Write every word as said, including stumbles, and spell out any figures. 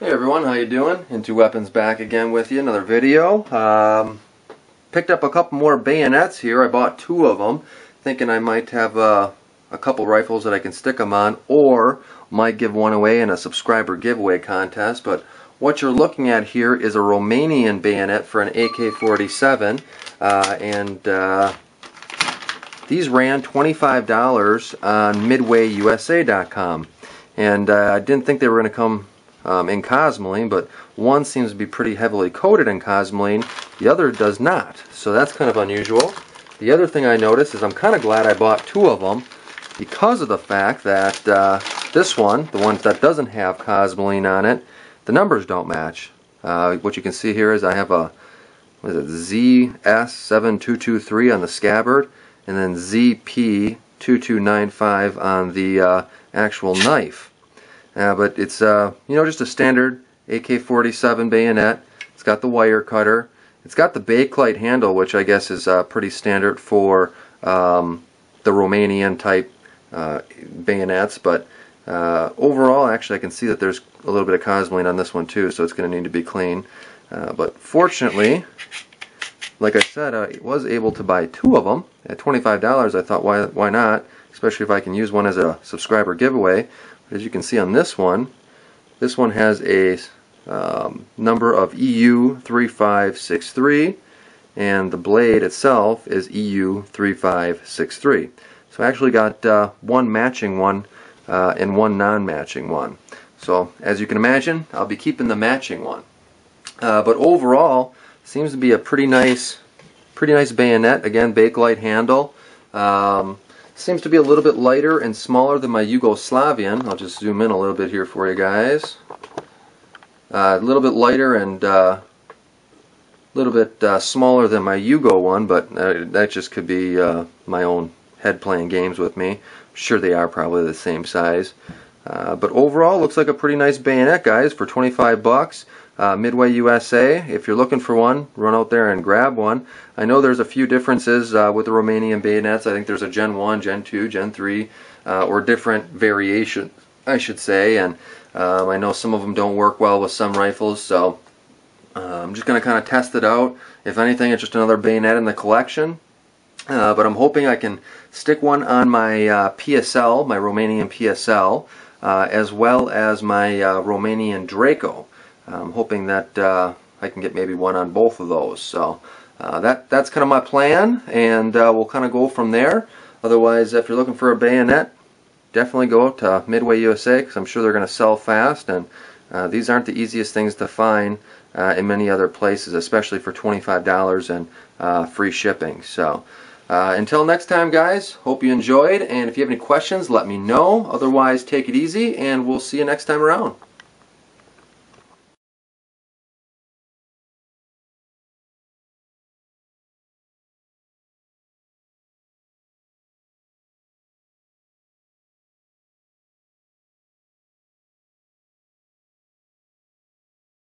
Hey everyone, how you doing? Into Weapons back again with you, another video. Um, picked up a couple more bayonets here. I bought two of them, thinking I might have uh, a couple rifles that I can stick them on, or might give one away in a subscriber giveaway contest. But what you're looking at here is a Romanian bayonet for an A K forty-seven, uh, and uh, these ran twenty-five dollars on Midway U S A dot com, and uh, I didn't think they were going to come Um, in Cosmoline, but one seems to be pretty heavily coated in Cosmoline, the other does not, so that's kind of unusual. The other thing I noticed is I'm kind of glad I bought two of them, because of the fact that uh, this one, the one that doesn't have Cosmoline on it, the numbers don't match. Uh, what you can see here is I have a, what is it, Z S seven two two three on the scabbard, and then Z P two two nine five on the uh, actual knife. Uh, but it's, uh, you know, just a standard A K forty-seven bayonet. It's got the wire cutter. It's got the Bakelite handle, which I guess is uh, pretty standard for um, the Romanian type uh, bayonets. But uh, overall, actually, I can see that there's a little bit of Cosmoline on this one, too, so it's going to need to be clean. Uh, but fortunately, like I said, I was able to buy two of them. At twenty-five dollars, I thought, why, why not? Especially if I can use one as a subscriber giveaway. As you can see on this one, this one has a um, number of E U three five six three, and the blade itself is E U three five six three. So I actually got uh, one matching one uh, and one non-matching one. So as you can imagine, I'll be keeping the matching one. Uh, but overall, seems to be a pretty nice, pretty nice bayonet. Again, Bakelite handle. Um, Seems to be a little bit lighter and smaller than my Yugoslavian. I'll just zoom in a little bit here for you guys. Uh, a little bit lighter and a uh, little bit uh, smaller than my Yugo one, but uh, that just could be uh, my own head playing games with me. I'm sure they are probably the same size. Uh, but overall, looks like a pretty nice bayonet, guys, for twenty-five bucks. Uh, Midway U S A, if you're looking for one, run out there and grab one. I know there's a few differences uh, with the Romanian bayonets. I think there's a Gen one, Gen two, Gen three, uh, or different variation, I should say. And um, I know some of them don't work well with some rifles, so uh, I'm just going to kind of test it out. If anything, it's just another bayonet in the collection. Uh, but I'm hoping I can stick one on my uh, P S L, my Romanian P S L, uh, as well as my uh, Romanian Draco. I'm hoping that uh, I can get maybe one on both of those. So uh, that that's kind of my plan, and uh, we'll kind of go from there. Otherwise, if you're looking for a bayonet, definitely go to Midway U S A, because I'm sure they're going to sell fast. And uh, these aren't the easiest things to find uh, in many other places, especially for twenty-five dollars and uh, free shipping. So uh, until next time, guys, hope you enjoyed. And if you have any questions, let me know. Otherwise, take it easy, and we'll see you next time around.